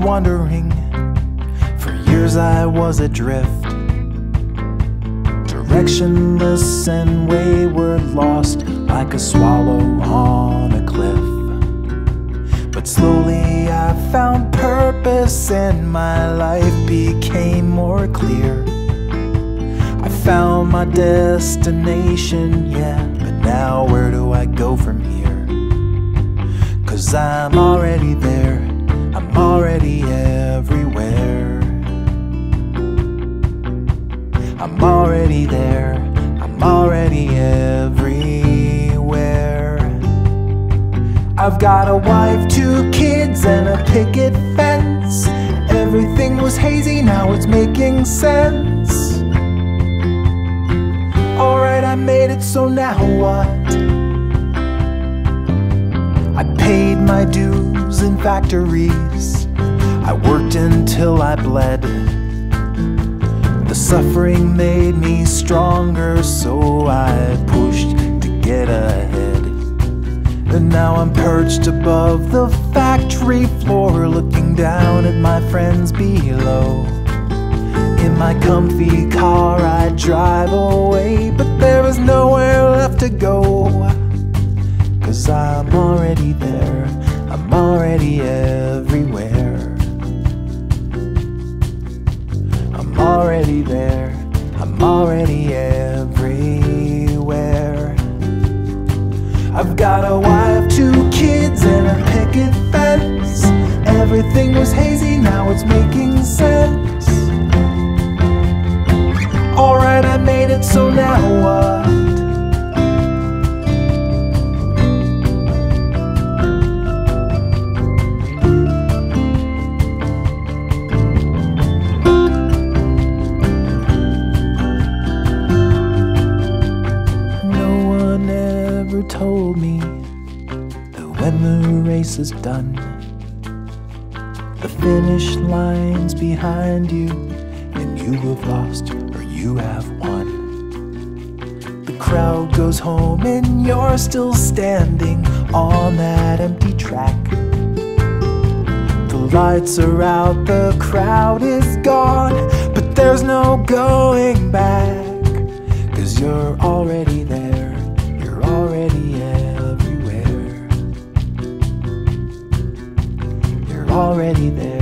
wandering. For years I was adrift, directionless and wayward, lost like a swallow on a cliff. But slowly I found purpose and my life became more clear. I found my destination, yeah, but now where do I go from here? 'Cause I'm already there, I'm already everywhere. I'm already there, I'm already everywhere. I've got a wife, 2 kids, and a picket fence. Everything was hazy, now it's making sense. Alright, I made it, so now what? I paid my dues in factories, I worked until I bled. The suffering made me stronger, so I pushed to get ahead. And now I'm perched above the factory floor, looking down at my friends below. In my comfy car I drive away, but there is nowhere left to go. 'Cause I'm already there, I'm already everywhere. I'm already there, I'm already everywhere. I've got a wife, 2 kids, and a picket fence. Everything was hazy, now it's making sense. Alright, I made it, so now what? No one ever told me that when the race is done, the finish line's behind you, and you have lost, you have won. The crowd goes home and you're still standing on that empty track. The lights are out, the crowd is gone, but there's no going back. 'Cause you're already there, you're already everywhere. You're already there.